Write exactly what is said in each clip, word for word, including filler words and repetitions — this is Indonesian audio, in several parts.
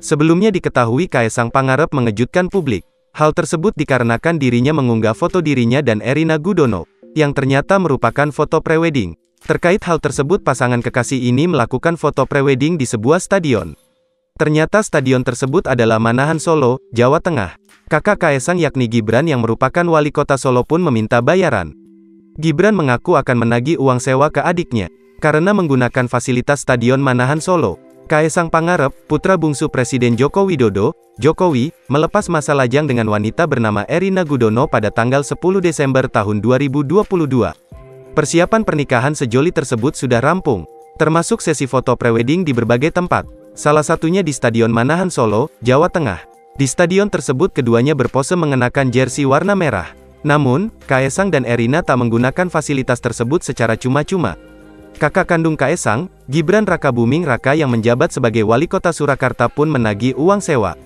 Sebelumnya diketahui Kaesang Pangarep mengejutkan publik. Hal tersebut dikarenakan dirinya mengunggah foto dirinya dan Erina Gudono, yang ternyata merupakan foto prewedding. Terkait hal tersebut, pasangan kekasih ini melakukan foto prewedding di sebuah stadion. Ternyata stadion tersebut adalah Manahan Solo, Jawa Tengah. Kakak Kaesang yakni Gibran yang merupakan wali kota Solo pun meminta bayaran. Gibran mengaku akan menagih uang sewa ke adiknya, karena menggunakan fasilitas stadion Manahan Solo. Kaesang Pangarep, putra bungsu Presiden Joko Widodo, Jokowi, melepas masa lajang dengan wanita bernama Erina Gudono pada tanggal sepuluh Desember tahun dua ribu dua puluh dua. Persiapan pernikahan sejoli tersebut sudah rampung, termasuk sesi foto prewedding di berbagai tempat. Salah satunya di Stadion Manahan Solo, Jawa Tengah. Di stadion tersebut keduanya berpose mengenakan jersey warna merah. Namun, Kaesang dan Erina tak menggunakan fasilitas tersebut secara cuma-cuma. Kakak kandung Kaesang, Gibran Rakabuming Raka yang menjabat sebagai wali kota Surakarta pun menagih uang sewa.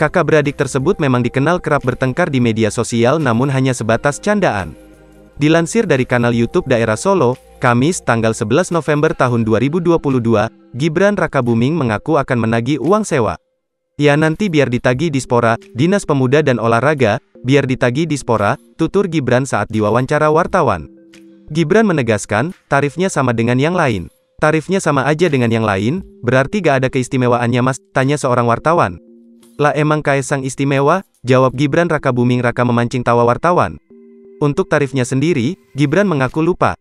Kakak beradik tersebut memang dikenal kerap bertengkar di media sosial namun hanya sebatas candaan. Dilansir dari kanal YouTube Daerah Solo, Kamis tanggal sebelas November tahun dua ribu dua puluh dua, Gibran Rakabuming mengaku akan menagih uang sewa. "Ya nanti biar ditagih Dispora, Dinas Pemuda dan Olahraga, biar ditagih Dispora," tutur Gibran saat diwawancara wartawan. Gibran menegaskan, tarifnya sama dengan yang lain. "Tarifnya sama aja dengan yang lain, berarti gak ada keistimewaannya mas," tanya seorang wartawan. "Lah emang Kaesang istimewa?" jawab Gibran Rakabuming Raka memancing tawa wartawan. Untuk tarifnya sendiri, Gibran mengaku lupa.